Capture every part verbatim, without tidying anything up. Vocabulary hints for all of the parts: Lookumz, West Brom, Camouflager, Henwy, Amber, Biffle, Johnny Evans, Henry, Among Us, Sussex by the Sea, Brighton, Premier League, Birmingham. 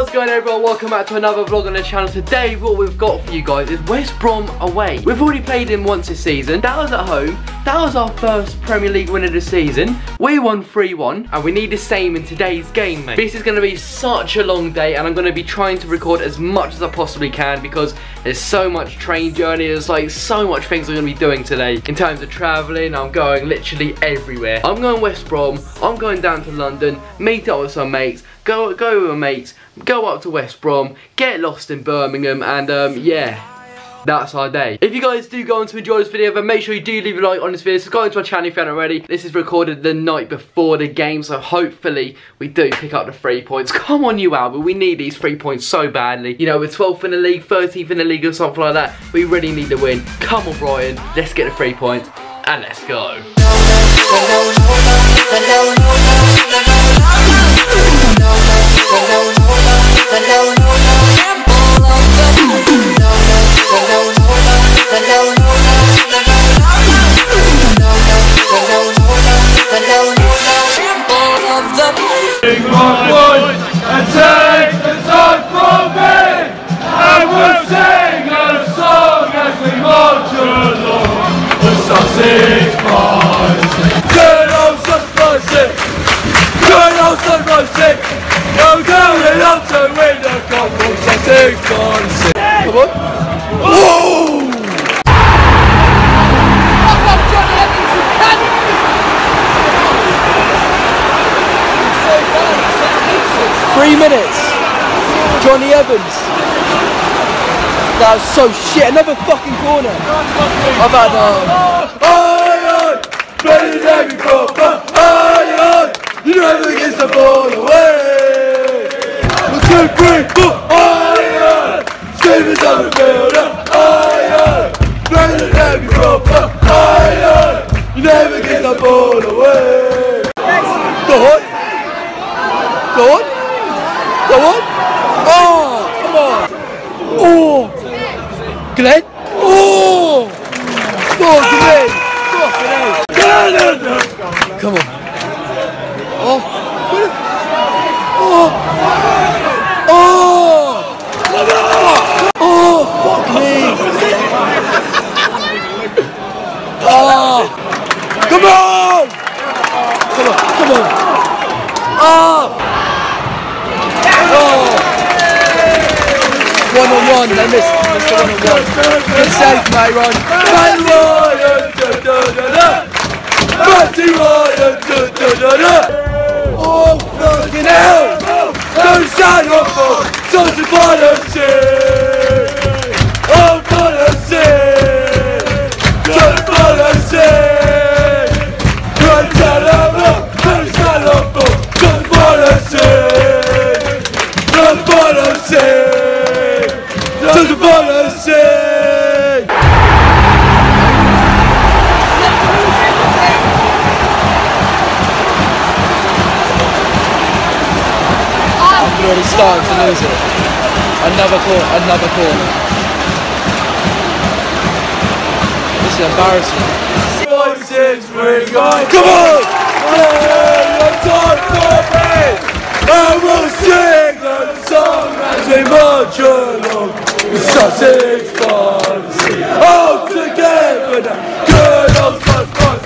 How's it going, everyone? Welcome back to another vlog on the channel. Today what we've got for you guys is West Brom away. We've already played him once this season. That was at home. That was our first Premier League win of the season. We won three one and we need the same in today's game, mate. This is going to be such a long day and I'm going to be trying to record as much as I possibly can because there's so much train journey. There's like so much things I'm going to be doing today. In terms of travelling, I'm going literally everywhere. I'm going West Brom. I'm going down to London, meet up with some mates, go go with my mates, go up to West Brom, get lost in Birmingham, and um, yeah, that's our day. If you guys do go on to enjoy this video, then make sure you do leave a like on this video, subscribe to my channel if you haven't already. This is recorded the night before the game, so hopefully we do pick up the three points. Come on, you Albert, we need these three points so badly. You know, we're twelfth in the league, thirteenth in the league or something like that. We really need the win. Come on, Brighton, let's get the three points, and let's go. Sussex by the Sea. Good old Sussex by the Sea. Good old Sussex by the Sea. I'm going up to win the cup of Sussex by the Sea. Come on. Whoa! Up up Johnny Evans, you can! So bad, so Three minutes. Johnny Evans. That was so shit, another fucking corner. I've had um Aye aye, play the day before, but aye aye, you never get the ball away. We're so grateful, aye aye, save us on the field, aye aye, play the day before, but aye aye, you never get the ball away. Go on, go on, go on, oh, come on, oh. Glenn? Oh! Fuck Glenn! Fuck Glenn! Come on. Oh! Oh! Oh! Oh! Oh! Fuck me! Oh! Come on! Come on! Come on! Oh! Oh! One on one, I missed. Good save, Myron. Batty Ryan, da da da da. Batty Ryan, da da da da. Oh, fucking hell! No sign of four. Sussex by the Sea. Oh, by the sea. Sussex by the sea. Don't sign of four. No sign of four. Sussex by the sea. Sussex by the sea. Sussex by the sea. Already starting to lose it. Another corner, another corner. This is embarrassing. Five, six, three, nine. Come on! One time for me! I will sing the song as we march along with Sussex by the Sea. All together now. Good old Sussex by the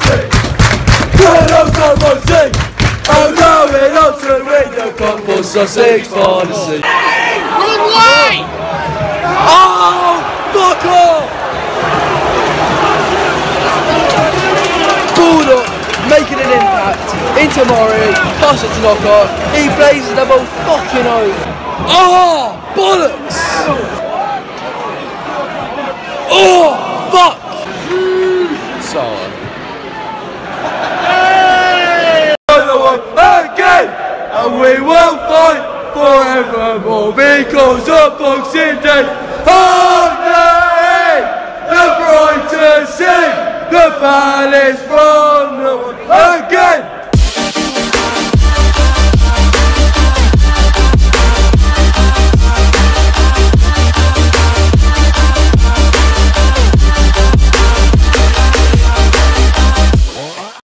Sea. Good old Sussex by the Sea. I'm going up to win the cup of Sussex by the Sea. Run away! Oh, fuck off! Ball up, making an impact. Into Murray, pass it to Knockout. He plays the ball fucking over. Oh, bollocks! Oh, fuck! Mm. Sorry. And we will fight forevermore because of Boxing Day. Oh, day! The Brighton sing, the Palace from the